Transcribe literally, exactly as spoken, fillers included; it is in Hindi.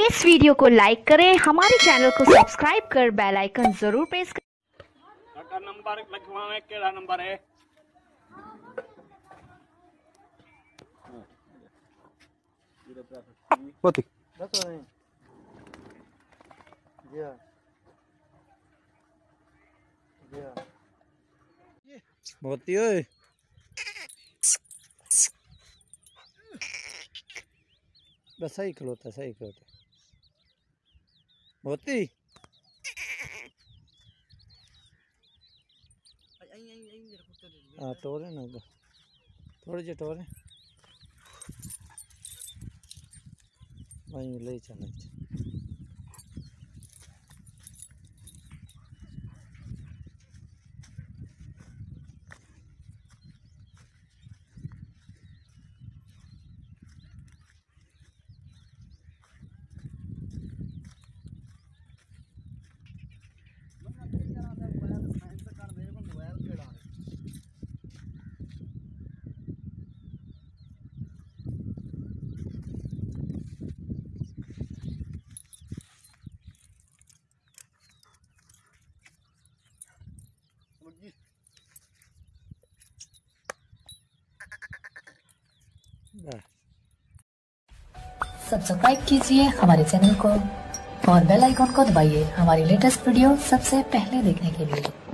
इस वीडियो को लाइक करें, हमारे चैनल को सब्सक्राइब कर बेल आइकन जरूर प्रेस करें। का नंबर लिखवा है, केड़ा नंबर है? बहुत बस है गया गया ये बहुत ही ओए बस सही खलोता सही खलोता बहुत ही आ तोरे ना थोड़े जे तोरे वहीं ले चलना सब्सक्राइब कीजिए हमारे चैनल को और बेल आइकॉन को दबाइए हमारी लेटेस्ट वीडियो सबसे पहले देखने के लिए।